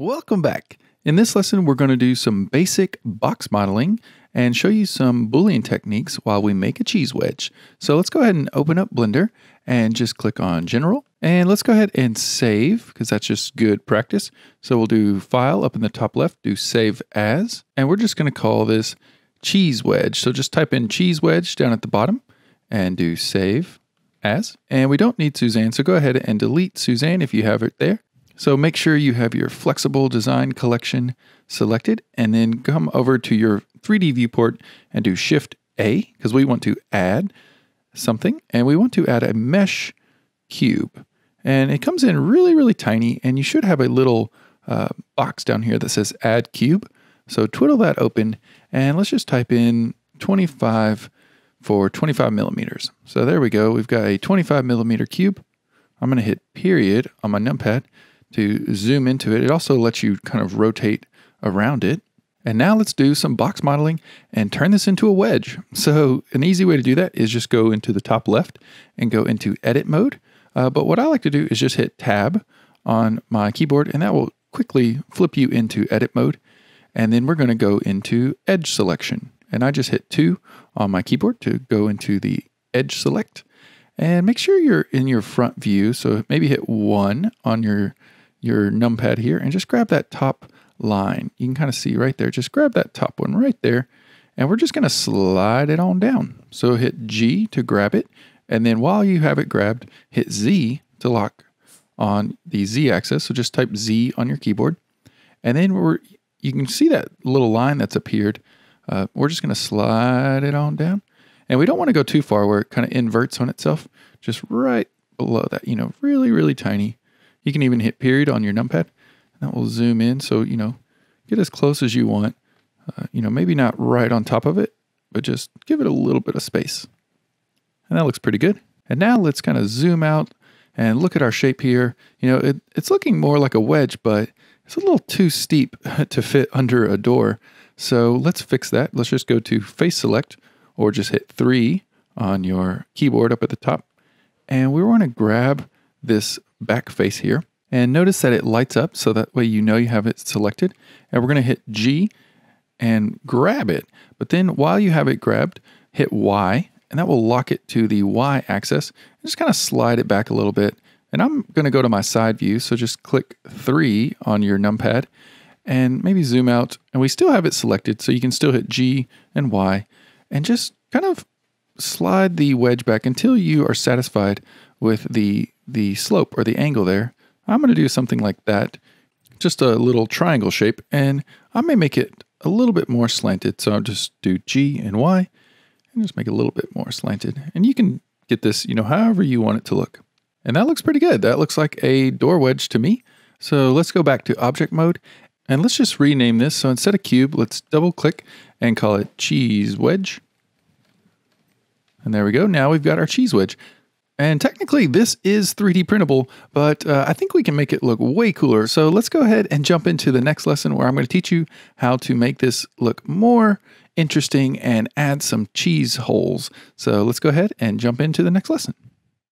Welcome back. In this lesson, we're going to do some basic box modeling and show you some Boolean techniques while we make a cheese wedge. So let's go ahead and open up Blender and just click on General. And let's go ahead and save because that's just good practice. So we'll do File up in the top left, do Save As, and we're just going to call this cheese wedge. So just type in cheese wedge down at the bottom and do Save As. And we don't need Suzanne, so go ahead and delete Suzanne if you have it there. So make sure you have your flexible design collection selected and then come over to your 3D viewport and do Shift A because we want to add something and we want to add a mesh cube. And it comes in really, really tiny and you should have a little box down here that says Add Cube. So twiddle that open and let's just type in 25 for 25 millimeters. So there we go. We've got a 25 millimeter cube. I'm going to hit period on my numpad to zoom into it. It also lets you kind of rotate around it. And now let's do some box modeling and turn this into a wedge. So an easy way to do that is just go into the top left and go into edit mode. But what I like to do is just hit tab on my keyboard and that will quickly flip you into edit mode. And then we're going to go into edge selection. And I just hit 2 on my keyboard to go into the edge select. And make sure you're in your front view. So maybe hit 1 on your numpad here and just grab that top line. You can kind of see right there. Just grab that top one right there. And we're just going to slide it on down. So hit G to grab it. And then while you have it grabbed, hit Z to lock on the Z axis. So just type Z on your keyboard. And then you can see that little line that's appeared. We're just going to slide it on down. And we don't want to go too far where it kind of inverts on itself. Just right below that, you know, really, really tiny. You can even hit period on your numpad and that will zoom in. So, you know, get as close as you want, you know, maybe not right on top of it, but just give it a little bit of space. And that looks pretty good. And now let's kind of zoom out and look at our shape here. You know, it's looking more like a wedge, but it's a little too steep to fit under a door. So let's fix that. Let's just go to face select or just hit 3 on your keyboard up at the top. And we want to grab this back face here. And notice that it lights up, so that way you know you have it selected. And we're going to hit G and grab it. But then while you have it grabbed, hit Y, and that will lock it to the Y axis. Just kind of slide it back a little bit. And I'm going to go to my side view, so just click 3 on your numpad and maybe zoom out. And we still have it selected, so you can still hit G and Y and just kind of slide the wedge back until you are satisfied with the slope or the angle there. I'm going to do something like that, just a little triangle shape, and I may make it a little bit more slanted. So I'll just do G and Y and just make it a little bit more slanted. And you can get this, you know, however you want it to look. And that looks pretty good. That looks like a door wedge to me. So let's go back to object mode and let's just rename this. So instead of cube, let's double click and call it cheese wedge. And there we go. Now we've got our cheese wedge. And technically this is 3D printable, but I think we can make it look way cooler. So let's go ahead and jump into the next lesson where I'm going to teach you how to make this look more interesting and add some cheese holes. So let's go ahead and jump into the next lesson.